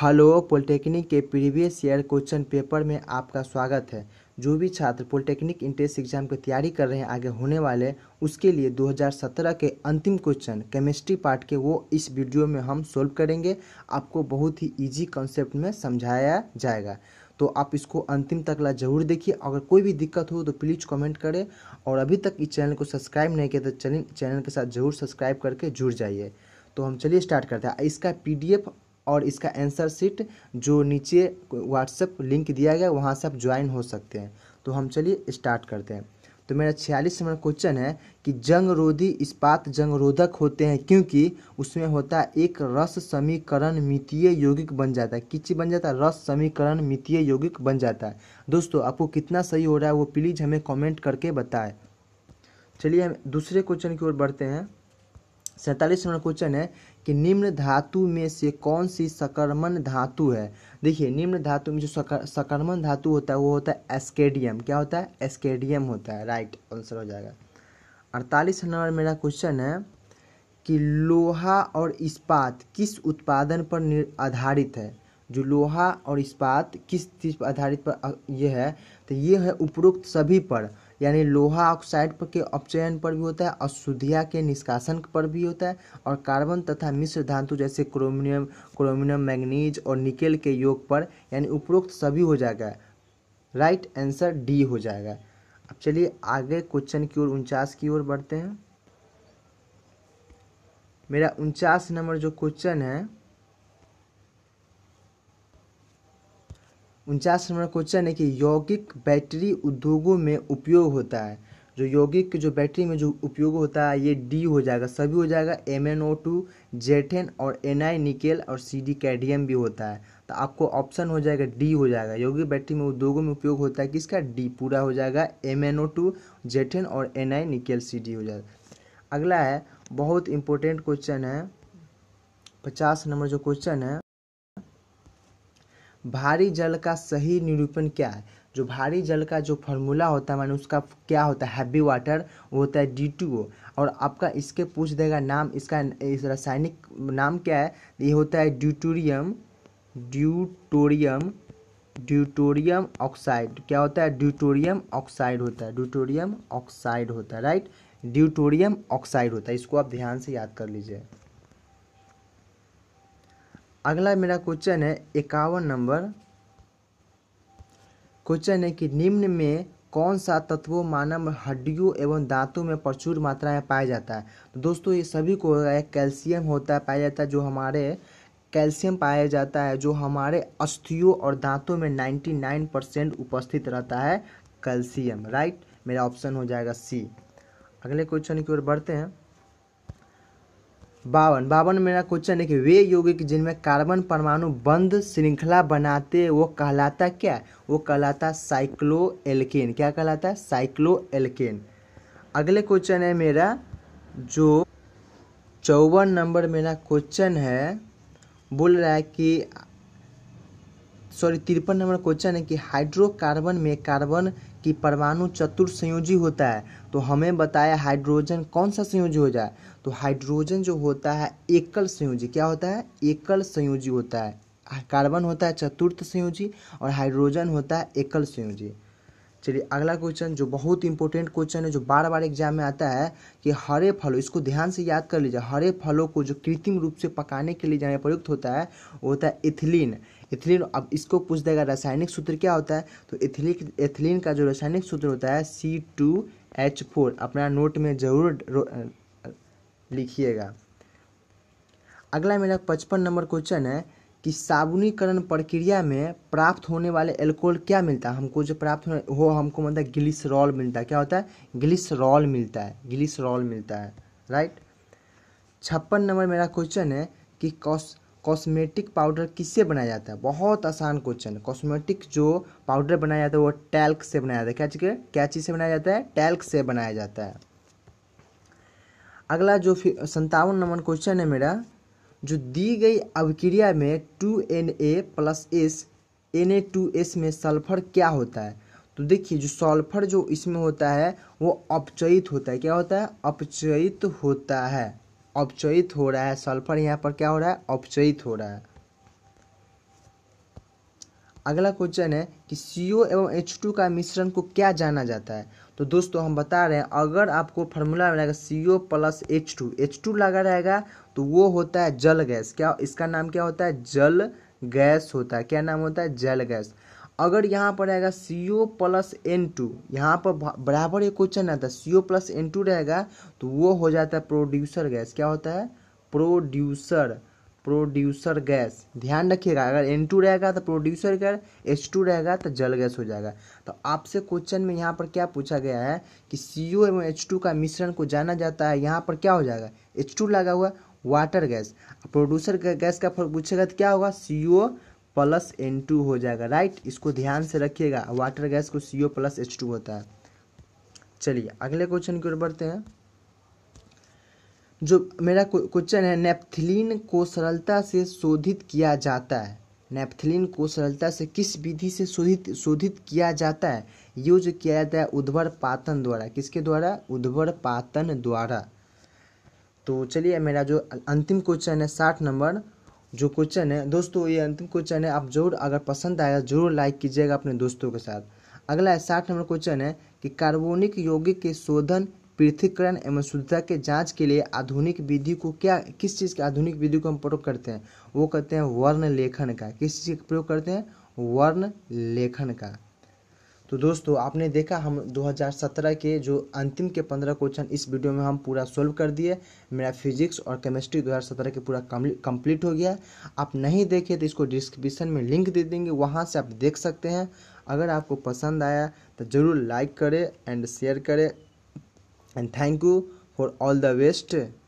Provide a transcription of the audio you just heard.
Hello polytechnic के previous year question paper में आपका स्वागत है। जो भी छात्र पॉलिटेक्निक इंट्रेंस एग्जाम की तैयारी कर रहे हैं आगे होने वाले, उसके लिए 2017 के अंतिम क्वेश्चन केमिस्ट्री पार्ट के वो इस वीडियो में हम सॉल्व करेंगे। आपको बहुत ही इजी कॉन्सेप्ट में समझाया जाएगा, तो आप इसको अंतिम तक ला जरूर देखिए। अगर कोई भी दिक्कत हो तो प्लीज़ कमेंट करें, और अभी तक इस चैनल को सब्सक्राइब नहीं किया तो चैनल के साथ जरूर सब्सक्राइब करके जुड़ जाइए। तो हम चलिए स्टार्ट करते हैं। इसका PDF और इसका आंसर शीट जो नीचे व्हाट्सएप लिंक दिया गया वहाँ से आप ज्वाइन हो सकते हैं। तो हम चलिए स्टार्ट करते हैं। तो मेरा 46 नंबर क्वेश्चन है कि जंगरोधी इस्पात जंगरोधक होते हैं क्योंकि उसमें होता है एक रस समीकरण मितीय यौगिक बन जाता है। किसी बन जाता है रस समीकरण मितीय यौगिक बन जाता है। दोस्तों आपको कितना सही हो रहा है वो प्लीज़ हमें कॉमेंट करके बताएं। चलिए हम दूसरे क्वेश्चन की ओर बढ़ते हैं। 47 नंबर क्वेश्चन है कि निम्न धातु में से कौन सी सकर्मण धातु है। देखिए निम्न धातु में जो सकर्मण धातु होता है वो होता है एस्केडियम। क्या होता है? एस्केडियम होता है। राइट आंसर हो जाएगा। 48 नंबर मेरा क्वेश्चन है कि लोहा और इस्पात किस उत्पादन पर आधारित है। जो लोहा और इस्पात किस चीज़ पर आधारित पर यह है, तो ये है उपरोक्त सभी पर, यानी लोहा ऑक्साइड पर के अपचयन पर भी होता है, अशुद्धियाँ के निष्कासन पर भी होता है, और कार्बन तथा मिश्र धातु जैसे क्रोमियम मैंगनीज और निकेल के योग पर, यानी उपरोक्त सभी हो जाएगा। राइट आंसर डी हो जाएगा। अब चलिए आगे क्वेश्चन की ओर 49 की ओर बढ़ते हैं। मेरा 49 नंबर जो क्वेश्चन है 49 नंबर क्वेश्चन है कि यौगिक बैटरी उद्योगों में उपयोग होता है। जो यौगिक जो बैटरी में जो उपयोग होता है ये डी हो जाएगा, सभी हो जाएगा। MnO2, जेटेन और Ni निकेल और Cd कैडमियम भी होता है। तो आपको ऑप्शन हो जाएगा डी हो जाएगा। यौगिक बैटरी में उद्योगों में उपयोग होता है किसका? डी पूरा हो जाएगा। MnO2, जेटेन और Ni निकेल Cd हो जाएगा। अगला है बहुत इंपॉर्टेंट क्वेश्चन है 50 नंबर जो क्वेश्चन है भारी जल का सही निरूपण क्या है। जो भारी जल का जो फॉर्मूला होता है, माने उसका क्या होता है हैवी वाटर, वो होता है D2O। और आपका इसके पूछ देगा नाम, इसका इस रासायनिक नाम क्या है, ये होता है ड्यूटोरियम ऑक्साइड। क्या होता है? ड्यूटोरियम ऑक्साइड होता है। ड्यूटोरियम ऑक्साइड होता है। राइट ड्यूटोरियम ऑक्साइड होता है। इसको आप ध्यान से याद कर लीजिए। अगला मेरा क्वेश्चन है 51 नंबर क्वेश्चन है कि निम्न में कौन सा तत्व मानव हड्डियों एवं दांतों में प्रचुर मात्रा में पाया जाता है। तो दोस्तों ये सभी को कैल्शियम होता है पाया जाता है। जो हमारे कैल्शियम पाया जाता है जो हमारे अस्थियों और दांतों में 99% उपस्थित रहता है कैल्शियम। राइट मेरा ऑप्शन हो जाएगा सी। अगले क्वेश्चन की ओर बढ़ते हैं। 52 मेरा क्वेश्चन है कि वे यौगिक जिनमें कार्बन परमाणु बंद श्रृंखला बनाते वो कहलाता क्या? वो कहलाता साइक्लोएल्केन। क्या कहलाता है? साइक्लोएल्केन। अगले क्वेश्चन है मेरा जो 54 नंबर मेरा क्वेश्चन है, बोल रहा है कि 53 नंबर क्वेश्चन है कि हाइड्रोकार्बन में कार्बन की परमाणु चतुर संयोजी होता है। तो हमें बताया हाइड्रोजन कौन सा संयोजी हो जाए। तो हाइड्रोजन जो होता है एकल संयोजी। क्या होता है? एकल संयोजी होता है। कार्बन होता है चतुर्थ संयोजी और हाइड्रोजन होता है एकल संयोजी। चलिए अगला क्वेश्चन जो बहुत इंपॉर्टेंट क्वेश्चन है, जो बार बार एग्जाम में आता है कि हरे फलों, इसको ध्यान से याद कर लीजिए। हरे फलों को जो कृत्रिम रूप से पकाने के लिए जहाँ प्रयुक्त होता है वो होता है इथिलीन। अब इसको पूछ देगा रासायनिक सूत्र क्या होता है। तो इथिलीन का जो रासायनिक सूत्र होता है C2H4। अपना नोट में जरूर लिखिएगा। अगला मेरा 55 नंबर क्वेश्चन है कि साबुनीकरण प्रक्रिया में प्राप्त होने वाले एल्कोहल क्या मिलता है। हमको जो प्राप्त हो हमको मतलब ग्लिसरॉल मिलता है। क्या होता है? ग्लिसरॉल मिलता है। ग्लिसरॉल मिलता है। राइट 56 नंबर मेरा क्वेश्चन है कि कॉस्मेटिक पाउडर किससे बनाया जाता है। बहुत आसान क्वेश्चन। कॉस्मेटिक जो पाउडर बनाया जाता है वो टैल्क से बनाया जाता है। क्या चीज़? क्या चीज़ से बनाया जाता है? टैल्क से बनाया जाता है। अगला जो 57 नंबर क्वेश्चन है मेरा जो दी गई अभिक्रिया में 2Na+S Na2S में सल्फर क्या होता है। तो देखिए जो सल्फर जो इसमें होता है वो अपचयित होता है। क्या होता है? अपचयित होता है। अपचयित हो रहा है सल्फर। यहाँ पर क्या हो रहा है? अपचयित हो रहा है। अगला क्वेश्चन है कि CO एवं H2 का मिश्रण को क्या जाना जाता है। तो दोस्तों हम बता रहे हैं, अगर आपको फार्मूला में रहेगा CO प्लस H2 लगा रहेगा तो वो होता है जल गैस। क्या इसका नाम क्या होता है? जल गैस होता है। क्या नाम होता है? जल गैस। अगर यहाँ पर रहेगा CO प्लस N2, यहाँ पर बराबर एक क्वेश्चन आता है CO प्लस N2 रहेगा तो वो हो जाता है प्रोड्यूसर गैस। क्या होता है? Producer gas. ध्यान रखिएगा, अगर N2 रहेगा तो प्रोड्यूसर गैस, H2 रहेगा तो जल गैस हो जाएगा। तो आपसे क्वेश्चन में यहाँ पर क्या पूछा गया है कि CO एवं H2 का मिश्रण को जाना जाता है, यहाँ पर क्या हो जाएगा? H2 लगा हुआ वाटर गैस। प्रोड्यूसर गैस का पूछेगा तो क्या होगा? CO प्लस N2 हो जाएगा। राइट, इसको ध्यान से रखिएगा, वाटर गैस को CO प्लस H2 होता है। चलिए अगले क्वेश्चन की ओर बढ़ते हैं। जो मेरा क्वेश्चन है, नेपथिलीन को सरलता से शोधित किया जाता है। नेपथिलीन को सरलता से किस विधि से शोधित किया जाता है? यूज किया जाता है उद्भर पातन द्वारा। किसके द्वारा? उद्भर पातन द्वारा। तो चलिए मेरा जो अंतिम क्वेश्चन है 60 नंबर जो क्वेश्चन है दोस्तों, ये अंतिम क्वेश्चन है। आप जरूर, अगर पसंद आएगा जरूर लाइक कीजिएगा अपने दोस्तों के साथ। अगला है 60 नंबर क्वेश्चन है कि कार्बनिक यौगिक के शोधन, पृथक्करण एवं शुद्धता के जांच के लिए आधुनिक विधि को क्या, किस चीज़ के आधुनिक विधि को हम प्रयोग करते हैं? वो करते हैं वर्ण लेखन का। किस चीज़ का प्रयोग करते हैं? वर्ण लेखन का। तो दोस्तों आपने देखा, हम 2017 के जो अंतिम के 15 क्वेश्चन इस वीडियो में हम पूरा सॉल्व कर दिए। मेरा फिजिक्स और केमिस्ट्री 2017 के पूरा कंप्लीट हो गया। आप नहीं देखे तो इसको डिस्क्रिप्शन में लिंक दे देंगे, वहां से आप देख सकते हैं। अगर आपको पसंद आया तो ज़रूर लाइक करें एंड शेयर करें। And thank you for all the best.